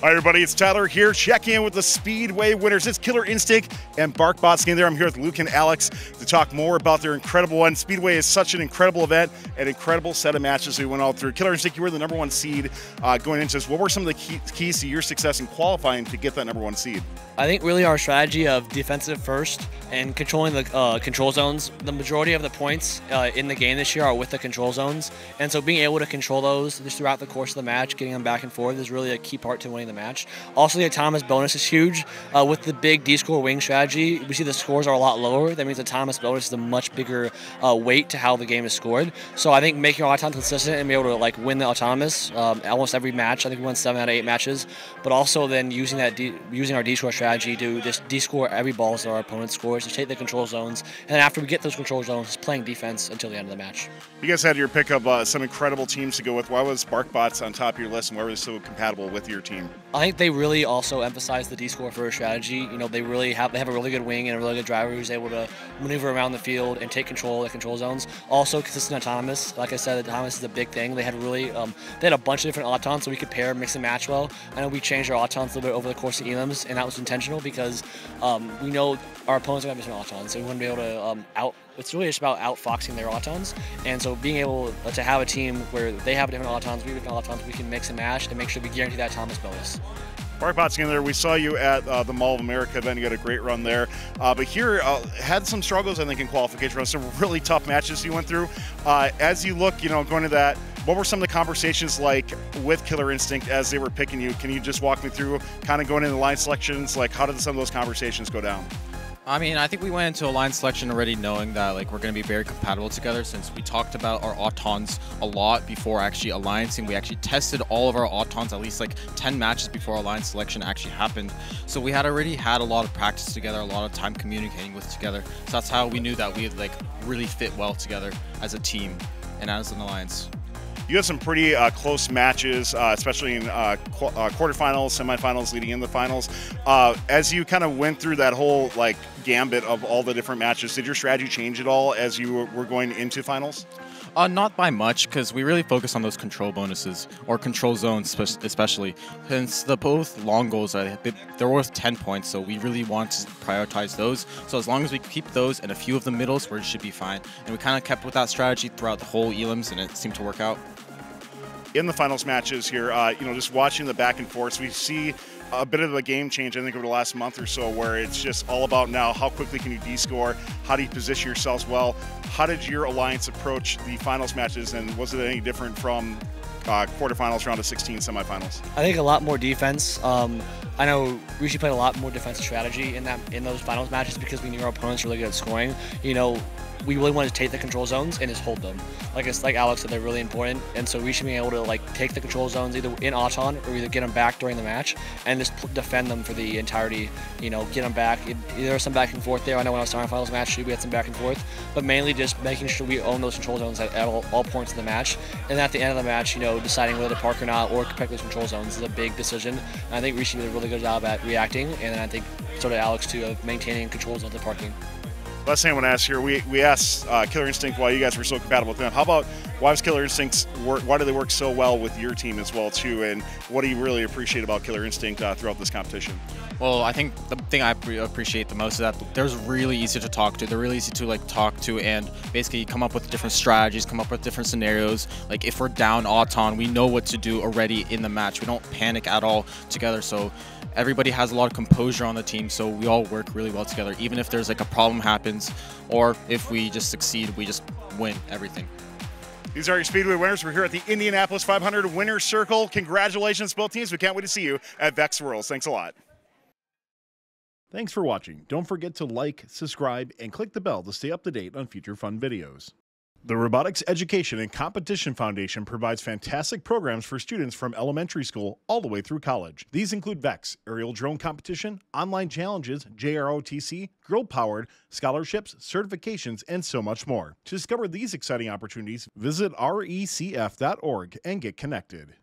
Hi everybody, it's Tyler here, checking in with the Speedway winners. It's Killer Instinct and BARCbots in there. I'm here with Luke and Alex to talk more about their incredible one. Speedway is such an incredible event, an incredible set of matches we went all through. Killer Instinct, you were the #1 seed going into this. What were some of the keys to your success in qualifying to get that #1 seed? I think really our strategy of defensive first and controlling the control zones. The majority of the points in the game this year are with the control zones, and so being able to control those just throughout the course of the match, getting them back and forth, is really a key part to winning the match. Also, the autonomous bonus is huge. With the big D-score wing strategy, we see the scores are a lot lower. That means the autonomous bonus is a much bigger weight to how the game is scored. So I think making our autonomous consistent and being able to like win the autonomous almost every match. I think we won 7 out of 8 matches. But also then using that using our D-score strategy to just D-score every ball that our opponent scores, to take the control zones, and then after we get those control zones, just playing defense until the end of the match. You guys had your pick of some incredible teams to go with. Why was BARCbots on top of your list, and why were they so compatible with your team? I think they really also emphasize the D-score first strategy. You know, they have a really good wing and a really good driver who's able to maneuver around the field and take control of the control zones. Also, consistent autonomous. Like I said, autonomous is a big thing. They had really a bunch of different autons, so we could pair, mix and match well. I know we changed our autons a little bit over the course of elims, and that was intentional because we know our opponents are going to be some autons, so we wouldn't be able to It's really just about outfoxing their autons, and so being able to have a team where they have different autons, we have different autons, we can mix and match and make sure we guarantee that Thomas bonus. Mark Pottskin there, we saw you at the Mall of America event. You got a great run there, but here had some struggles I think in qualification, some really tough matches you went through. As you look, you know, going to that, what were some of the conversations like with Killer Instinct as they were picking you? Can you just walk me through kind of going into the line selections, like how did some of those conversations go down? I mean, I think we went into a line selection already knowing that like we're going to be very compatible together, since we talked about our autons a lot before actually alliancing. We actually tested all of our autons at least like 10 matches before our line selection actually happened. So we had already had a lot of practice together, a lot of time communicating with together. So that's how we knew that we had like really fit well together as a team and as an alliance. You had some pretty close matches, especially in quarterfinals, semifinals, leading into the finals. As you kind of went through that whole like gambit of all the different matches, did your strategy change at all as you were going into finals? Not by much, because we really focus on those control bonuses, or control zones especially, since the both long goals, they're worth 10 points, so we really want to prioritize those. So as long as we keep those and a few of the middles, we should be fine. And we kind of kept with that strategy throughout the whole elims, and it seemed to work out. In the finals matches here, you know, just watching the back and forth, we see a bit of a game change, I think, over the last month or so, where it's just all about now how quickly can you de-score, how do you position yourselves well. How did your alliance approach the finals matches, and was it any different from quarterfinals, round of 16, semifinals? I think a lot more defense. I know we usually played a lot more defensive strategy in those finals matches because we knew our opponents were really good at scoring. You know, we really wanted to take the control zones and just hold them. Like Alex said, they're really important, and so we should be able to like take the control zones either in auton or either get them back during the match and just defend them for the entirety. You know, get them back. There was some back and forth there. I know when I was starting finals match, we had some back and forth, but mainly just making sure we own those control zones at all points of the match. And at the end of the match, you know, deciding whether to park or not or protect those control zones is a big decision. And I think Rishi did a really good job at reacting, and then I think so did Alex too, of maintaining controls on the parking. Last thing I want to ask here, we asked Killer Instinct why you guys were so compatible with them. How about why was Killer Instinct why do they work so well with your team as well too, and what do you really appreciate about Killer Instinct throughout this competition? Well, I think the thing I appreciate the most is that they're really easy to talk to. They're really easy to like talk to, and basically come up with different strategies, come up with different scenarios. Like if we're down auton, we know what to do already in the match. We don't panic at all together. So everybody has a lot of composure on the team. So we all work really well together. Even if there's like a problem happens, or if we just succeed, we just win everything. These are your Speedway winners. We're here at the Indianapolis 500 Winner's Circle. Congratulations, both teams. We can't wait to see you at VEX Worlds. Thanks a lot. Thanks for watching. Don't forget to like, subscribe, and click the bell to stay up to date on future fun videos. The Robotics Education and Competition Foundation provides fantastic programs for students from elementary school all the way through college. These include VEX, aerial drone competition, online challenges, JROTC, girl-powered, scholarships, certifications, and so much more. To discover these exciting opportunities, visit recf.org and get connected.